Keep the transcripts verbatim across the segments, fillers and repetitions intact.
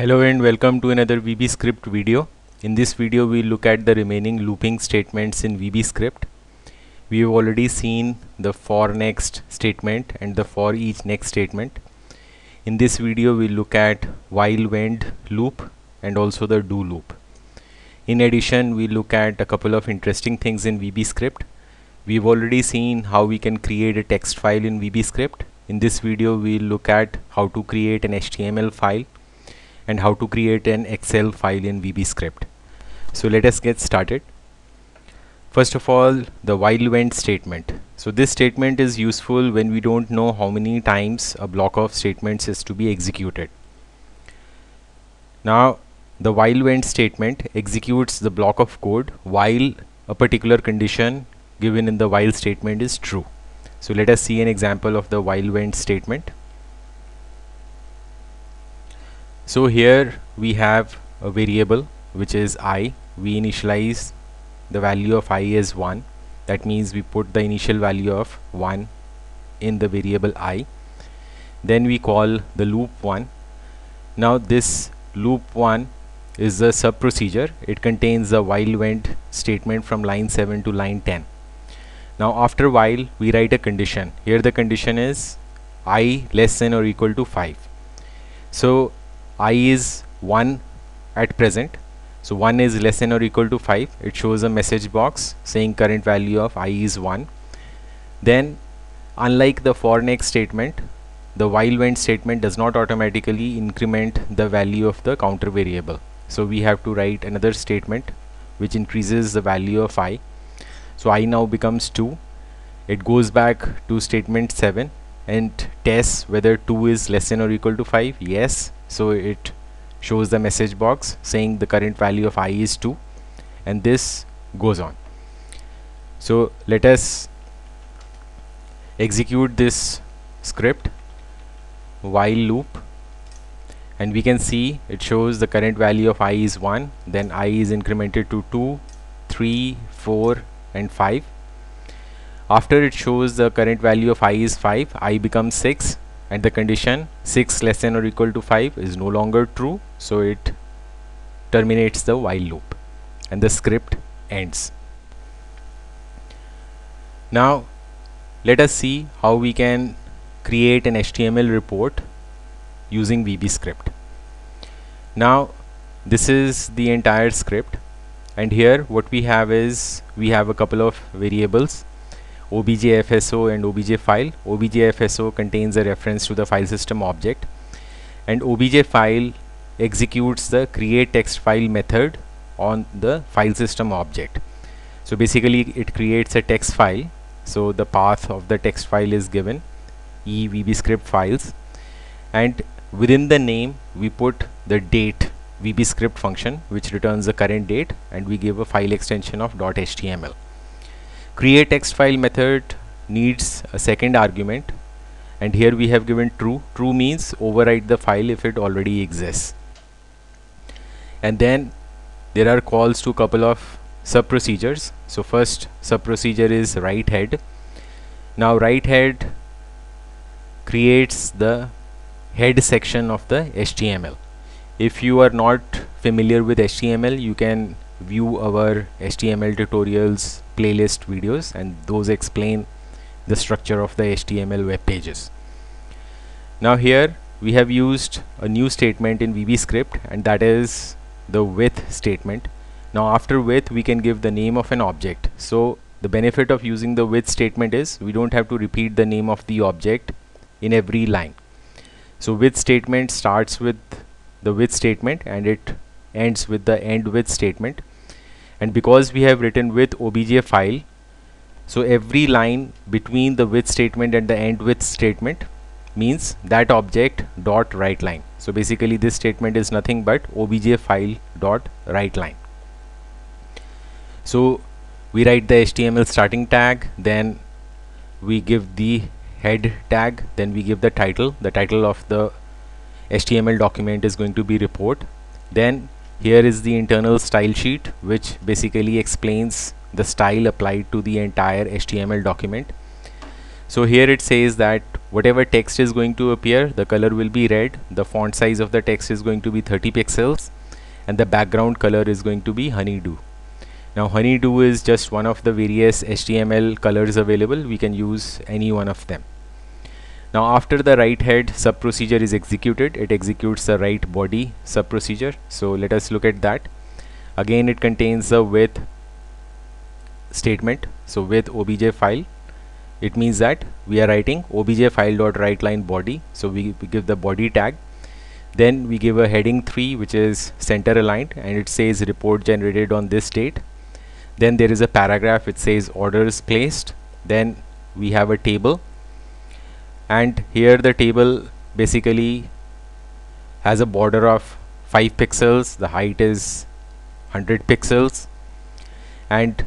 Hello and welcome to another VBScript video. In this video we look at the remaining looping statements in VBScript. We have already seen the for next statement and the for each next statement. In this video we look at while when loop and also the do loop. In addition we look at a couple of interesting things in VBScript. We have already seen how we can create a text file in VBScript. In this video we look at how to create an H T M L file and how to create an Excel file in VBScript. So let us get started. First of all, the while when statement. So this statement is useful when we don't know how many times a block of statements is to be executed. Now the while when statement executes the block of code while a particular condition given in the while statement is true. So let us see an example of the while when statement. So here we have a variable which is I. We initialize the value of I as one. That means we put the initial value of one in the variable I. Then we call the loop one. Now this loop one is a sub procedure. It contains the while when statement from line seven to line ten. Now after while we write a condition. Here the condition is I less than or equal to five. So I is one at present, so one is less than or equal to five. It shows a message box saying current value of I is one. Then unlike the for next statement, the while when statement does not automatically increment the value of the counter variable. So we have to write another statement which increases the value of I. So I now becomes two. It goes back to statement seven and tests whether two is less than or equal to five. Yes. So it shows the message box saying the current value of I is two, and this goes on. So let us execute this script while loop, and we can see it shows the current value of I is one, then I is incremented to two, three, four and five. After it shows the current value of I is five, I becomes six. And the condition six less than or equal to five is no longer true, so it terminates the while loop and the script ends. Now let us see how we can create an H T M L report using VBScript. Now this is the entire script, and here what we have is we have a couple of variables, objfso and objfile. Objfso contains a reference to the file system object, and objfile executes the create text file method on the file system object. So basically it creates a text file. So the path of the text file is given e VBScript files, and within the name we put the date VBScript function which returns the current date, and we give a file extension of .html. Create text file method needs a second argument, and here we have given true. True means overwrite the file if it already exists. And then there are calls to couple of sub procedures. So first sub procedure is write head. Now write head creates the head section of the H T M L. If you are not familiar with H T M L, you can view our H T M L tutorials playlist videos, and those explain the structure of the H T M L web pages. Now here we have used a new statement in VBScript, and that is the with statement. Now after with we can give the name of an object. So the benefit of using the with statement is we don't have to repeat the name of the object in every line. So with statement starts with the with statement and it ends with the end with statement. And because we have written with obj file, so every line between the with statement and the end with statement means that object dot write line. So basically this statement is nothing but obj file dot write line. So we write the H T M L starting tag, then we give the head tag, then we give the title. The title of the H T M L document is going to be report. Then here is the internal style sheet which basically explains the style applied to the entire H T M L document. So here it says that whatever text is going to appear, the color will be red, the font size of the text is going to be thirty pixels, and the background color is going to be honeydew. Now honeydew is just one of the various H T M L colors available. We can use any one of them. Now after the write head subprocedure is executed, it executes the write body subprocedure. So let us look at that. Again, it contains a with statement. So with obj file, it means that we are writing obj file dot write line body. So we, we give the body tag. Then we give a heading three, which is center aligned, and it says report generated on this date. Then there is a paragraph which says orders placed. Then we have a table, and here the table basically has a border of five pixels, the height is one hundred pixels, and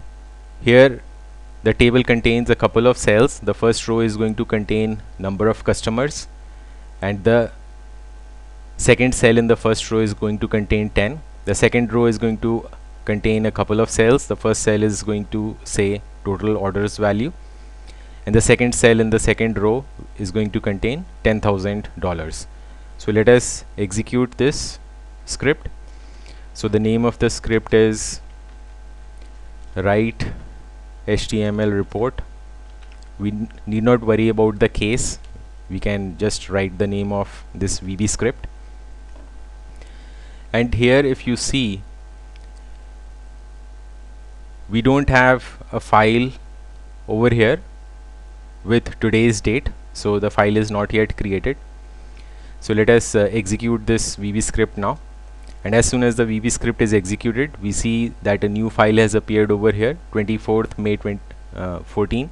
here the table contains a couple of cells. The first row is going to contain number of customers, and the second cell in the first row is going to contain ten. The second row is going to contain a couple of cells. The first cell is going to say total orders value, and the second cell in the second row is going to contain ten thousand dollars. So let us execute this script. So the name of the script is write H T M L report. We need not worry about the case. We can just write the name of this V B script. And here, if you see, we don't have a file over here with today's date, so the file is not yet created. So let us uh, execute this V B script now, and as soon as the V B script is executed, we see that a new file has appeared over here, twenty-fourth May twenty fourteen,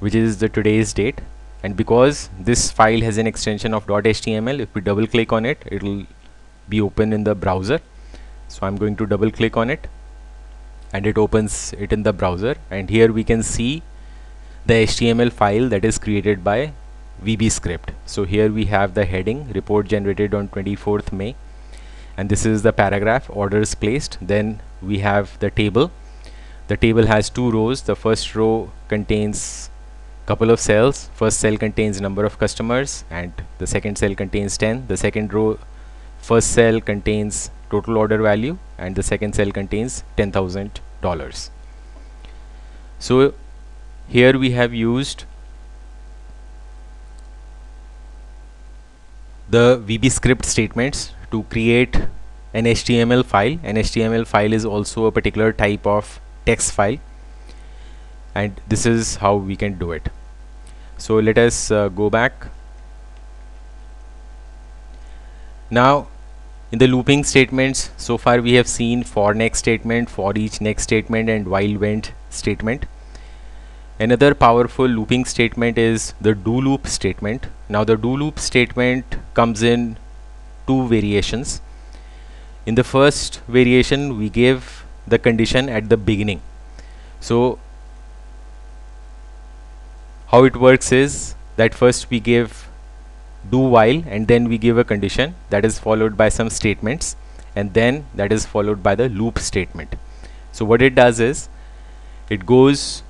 which is the today's date. And because this file has an extension of .html, if we double click on it, it will be open in the browser. So I'm going to double click on it, and it opens it in the browser, and here we can see the H T M L file that is created by V B script. So here we have the heading report generated on twenty-fourth May, and this is the paragraph orders placed. Then we have the table. The table has two rows. The first row contains couple of cells. First cell contains number of customers, and the second cell contains ten. The second row, first cell contains total order value, and the second cell contains ten thousand dollars. So here we have used the V B script statements to create an H T M L file. An H T M L file is also a particular type of text file, and this is how we can do it. So let us uh, go back. Now in the looping statements, so far we have seen for next statement, for each next statement, and while went statement. Another powerful looping statement is the do loop statement. Now the do loop statement comes in two variations. In the first variation, we give the condition at the beginning. So how it works is that first we give do while, and then we give a condition that is followed by some statements, and then that is followed by the loop statement. So what it does is it goes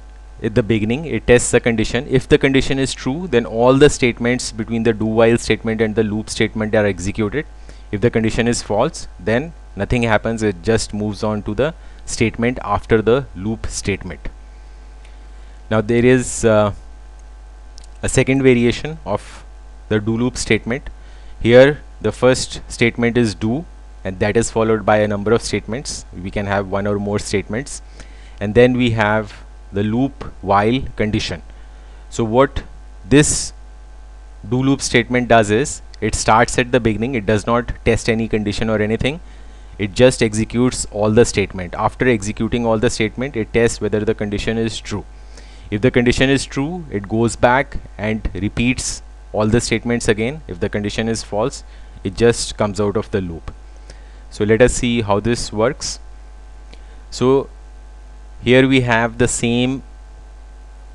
at the beginning, it tests the condition. If the condition is true, then all the statements between the do while statement and the loop statement are executed. If the condition is false, then nothing happens. It just moves on to the statement after the loop statement. Now there is uh, a second variation of the do loop statement. Here the first statement is do, and that is followed by a number of statements. We can have one or more statements, and then we have the loop while condition. So what this do loop statement does is it starts at the beginning. It does not test any condition or anything. It just executes all the statement. After executing all the statement, it tests whether the condition is true. If the condition is true, it goes back and repeats all the statements again. If the condition is false, it just comes out of the loop. So let us see how this works. So here we have the same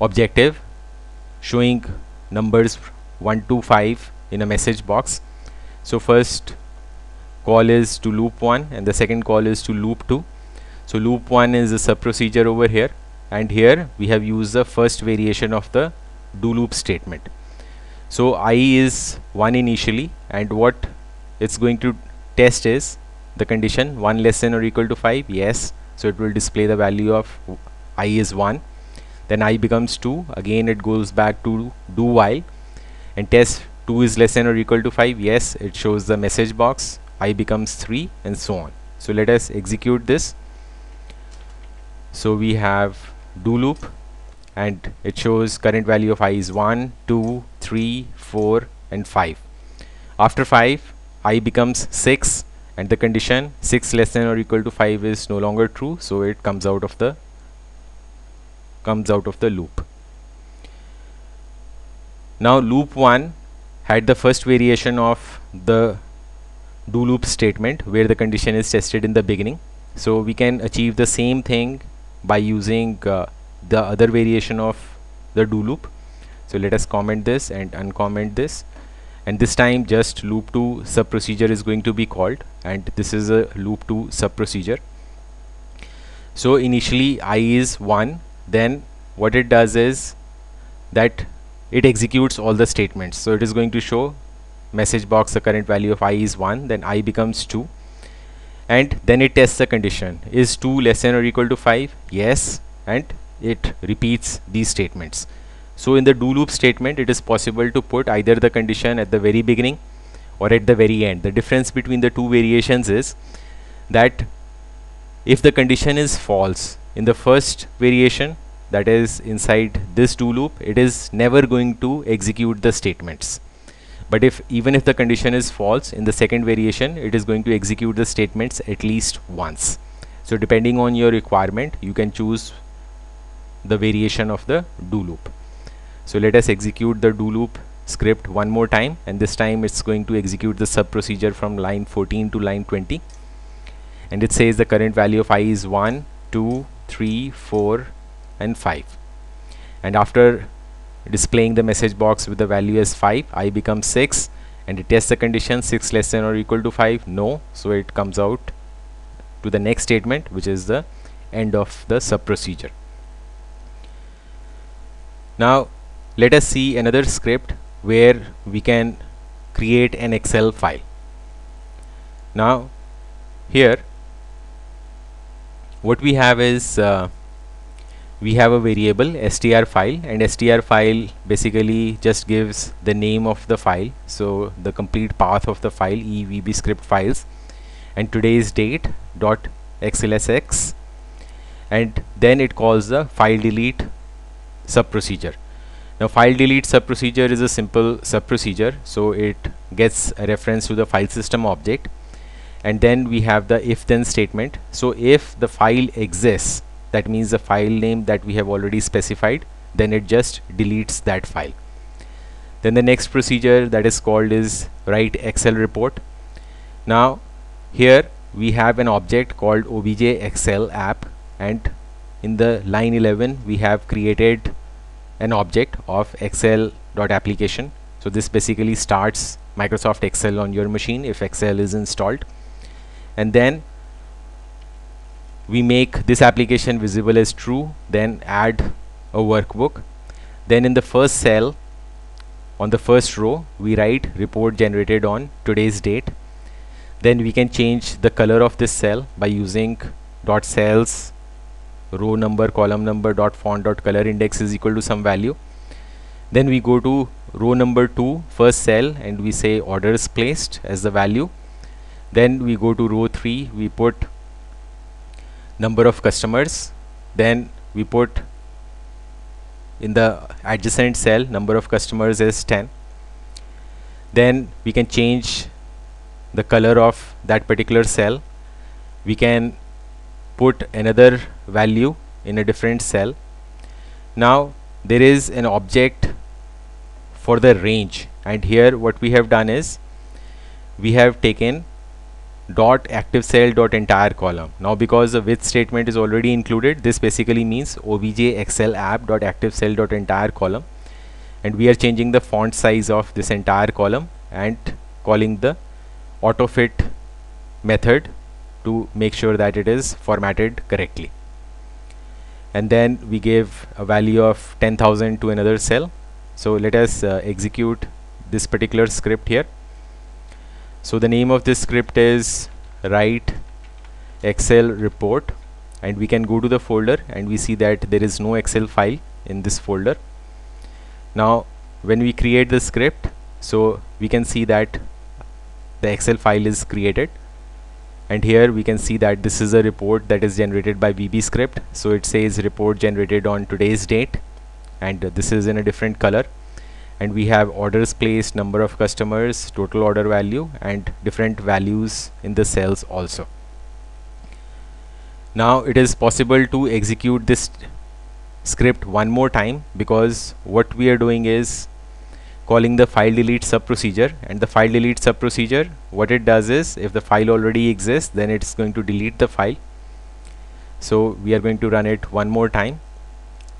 objective, showing numbers one to five in a message box. So first call is to loop one, and the second call is to loop two. So loop one is a subprocedure over here, and here we have used the first variation of the do loop statement. So I is one initially, and what it's going to test is the condition one less than or equal to five, yes, so it will display the value of I is one. Then I becomes two, again it goes back to do while and test two is less than or equal to five, yes, it shows the message box, I becomes three, and so on. So let us execute this. So we have do loop, and it shows current value of I is one, two, three, four and five. After five, I becomes six, and the condition six less than or equal to five is no longer true, so it comes out of the comes out of the loop. Now loop one had the first variation of the do loop statement where the condition is tested in the beginning. So we can achieve the same thing by using uh, the other variation of the do loop. So let us comment this and uncomment this, and this time just loop two sub procedure is going to be called, and this is a loop two sub procedure. So initially I is one, then what it does is that it executes all the statements. So it is going to show message box the current value of I is one, then I becomes two, and then it tests the condition is two less than or equal to five, yes, and it repeats these statements. So in the do loop statement it is possible to put either the condition at the very beginning or at the very end. The difference between the two variations is that if the condition is false in the first variation, that is inside this do loop, it is never going to execute the statements. But if even if the condition is false in the second variation, it is going to execute the statements at least once. So depending on your requirement, you can choose the variation of the do loop. So let us execute the do loop script one more time, and this time it's going to execute the sub procedure from line fourteen to line twenty, and it says the current value of I is one, two, three, four and five, and after displaying the message box with the value as five, I becomes six, and it tests the condition six less than or equal to five, no, so it comes out to the next statement, which is the end of the sub procedure. Now let us see another script where we can create an Excel file. Now here what we have is uh, we have a variable str file, and str file basically just gives the name of the file, so the complete path of the file, E V B script files, and today's date dot xlsx, and then it calls the file delete sub procedure. Now file delete sub procedure is a simple sub procedure, so it gets a reference to the file system object, and then we have the if then statement. So if the file exists, that means the file name that we have already specified, then it just deletes that file. Then the next procedure that is called is write Excel report. Now here we have an object called obj Excel app, and in the line eleven we have created an object of Excel.application. So this basically starts Microsoft Excel on your machine if Excel is installed, and then we make this application visible as true, then add a workbook. Then in the first cell on the first row we write report generated on today's date. Then we can change the color of this cell by using dot cells row number column number dot font dot color index is equal to some value. Then we go to row number two first cell and we say orders placed as the value. Then we go to row three, we put number of customers, then we put in the adjacent cell number of customers as ten. Then we can change the color of that particular cell, we can put another value in a different cell. Now there is an object for the range, and here what we have done is we have taken dot active cell dot entire column. Now because the with statement is already included, this basically means obj excel app dot active cell dot entire column, and we are changing the font size of this entire column and calling the autofit method to make sure that it is formatted correctly. And then we give a value of ten thousand to another cell. So let us uh, execute this particular script here. So the name of this script is write Excel report, and we can go to the folder and we see that there is no Excel file in this folder. Now when we create the script, so we can see that the Excel file is created, and here we can see that this is a report that is generated by VBScript. So it says report generated on today's date, and uh, this is in a different color, and we have orders placed, number of customers, total order value, and different values in the cells also. Now it is possible to execute this script one more time, because what we are doing is calling the file delete sub procedure, and the file delete sub procedure, what it does is, if the file already exists, then it's going to delete the file. So we are going to run it one more time,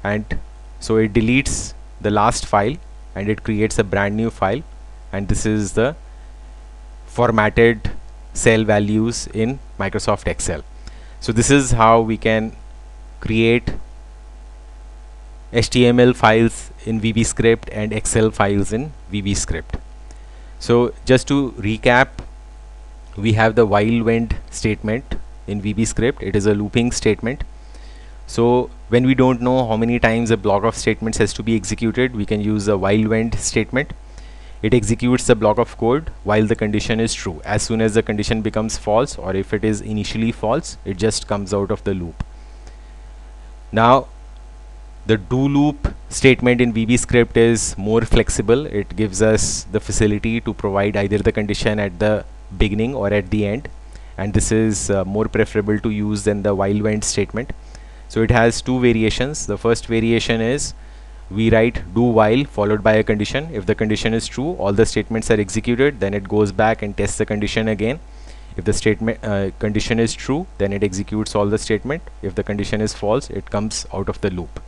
and so it deletes the last file and it creates a brand new file, and this is the formatted cell values in Microsoft Excel. So this is how we can create H T M L files in VBScript and Excel files in VBScript. So just to recap, we have the while when statement in VBScript. It is a looping statement. So when we don't know how many times a block of statements has to be executed, we can use a while when statement. It executes the block of code while the condition is true. As soon as the condition becomes false, or if it is initially false, it just comes out of the loop. Now the do loop statement in VBScript is more flexible. It gives us the facility to provide either the condition at the beginning or at the end, and this is uh, more preferable to use than the while when statement. So it has two variations. The first variation is we write do while followed by a condition. If the condition is true, all the statements are executed, then it goes back and tests the condition again. If the statement uh, condition is true, then it executes all the statement. If the condition is false, it comes out of the loop.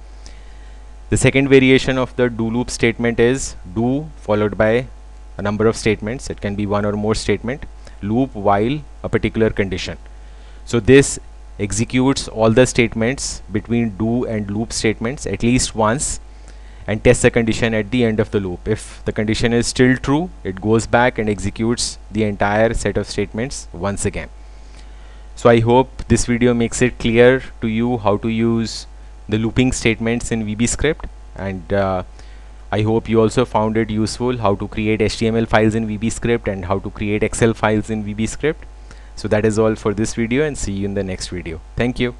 The second variation of the do loop statement is do followed by a number of statements. It can be one or more statement, loop while a particular condition. So this executes all the statements between do and loop statements at least once and tests the condition at the end of the loop. If the condition is still true, it goes back and executes the entire set of statements once again. So I hope this video makes it clear to you how to use the looping statements in VBScript, and uh, I hope you also found it useful how to create H T M L files in VBScript and how to create Excel files in VBScript. So that is all for this video, and see you in the next video. Thank you.